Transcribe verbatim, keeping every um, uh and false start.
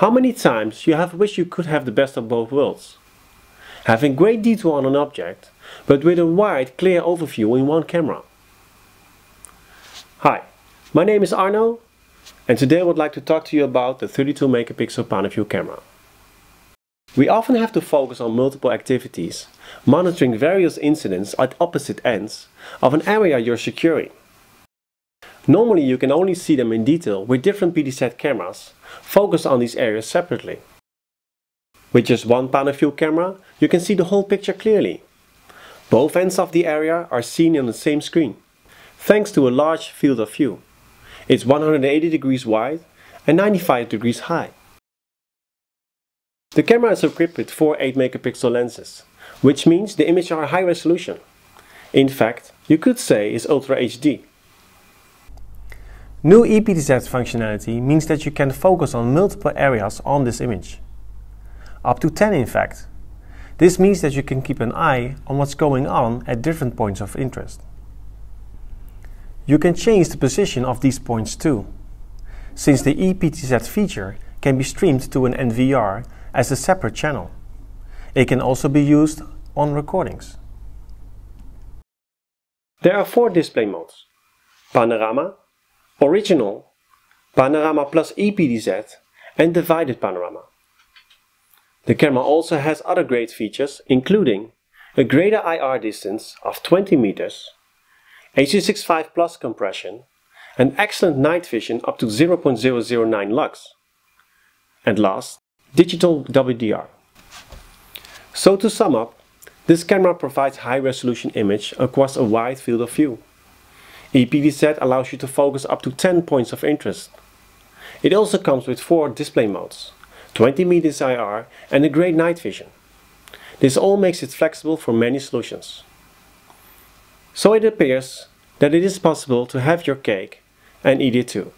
How many times you have wished you could have the best of both worlds? Having great detail on an object, but with a wide, clear overview in one camera. Hi, my name is Arno, and today I would like to talk to you about the thirty-two megapixel PanoVu camera. We often have to focus on multiple activities, monitoring various incidents at opposite ends of an area you're securing. Normally you can only see them in detail with different P D Z cameras, focused on these areas separately. With just one PanoVu camera, you can see the whole picture clearly. Both ends of the area are seen on the same screen, thanks to a large field of view. It's one hundred eighty degrees wide and ninety-five degrees high. The camera is equipped with four eight megapixel lenses, which means the images are high resolution. In fact, you could say it's Ultra H D. New E P T Z functionality means that you can focus on multiple areas on this image. Up to ten in fact. This means that you can keep an eye on what's going on at different points of interest. You can change the position of these points too, since the E P T Z feature can be streamed to an N V R as a separate channel. It can also be used on recordings. There are four display modes: Panorama, Original, Panorama plus E P D Z, and Divided Panorama. The camera also has other great features, including a greater I R distance of twenty meters, H two sixty-five plus compression, and excellent night vision up to zero point zero zero nine lux, and last, digital W D R. So to sum up, this camera provides high resolution image across a wide field of view. E P D Z allows you to focus up to ten points of interest. It also comes with four display modes, twenty meters I R and a great night vision. This all makes it flexible for many solutions. So it appears that it is possible to have your cake and eat it too.